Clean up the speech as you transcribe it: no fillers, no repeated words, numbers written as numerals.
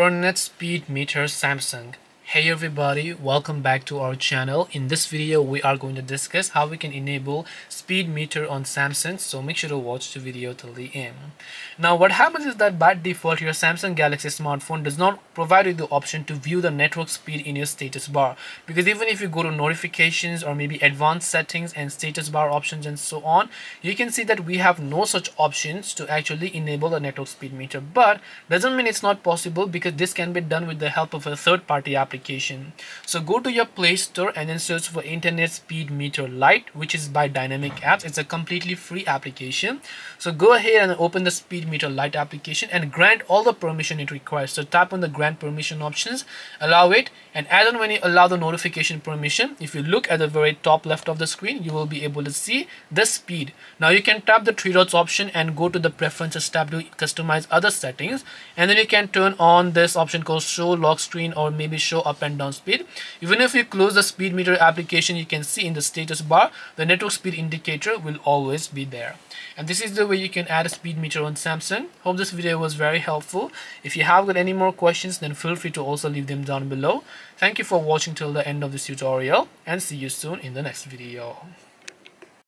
Internet Speed Meter Samsung. Hey everybody, welcome back to our channel. In this video we are going to discuss how we can enable speed meter on Samsung, so make sure to watch the video till the end. Now what happens is that by default your Samsung Galaxy smartphone does not provide you the option to view the network speed in your status bar, because even if you go to notifications or maybe advanced settings and status bar options and so on, you can see that we have no such options to actually enable the network speed meter. But doesn't mean it's not possible, because this can be done with the help of a third-party application. So go to your Play Store and then search for Internet Speed Meter Light, which is by Dynamic Apps. It's a completely free application. So go ahead and open the Speed Meter Light application and grant all the permission it requires. So tap on the grant permission options, allow it, and as and when you allow the notification permission, if you look at the very top left of the screen, you will be able to see the speed. Now you can tap the three dots option and go to the preferences tab to customize other settings, and then you can turn on this option called show lock screen or maybe show up and down speed. Even if you close the speed meter application, you can see in the status bar the network speed indicator will always be there. And this is the way you can add a speed meter on Samsung. Hope this video was very helpful. If you have got any more questions, then feel free to also leave them down below. Thank you for watching till the end of this tutorial, and see you soon in the next video.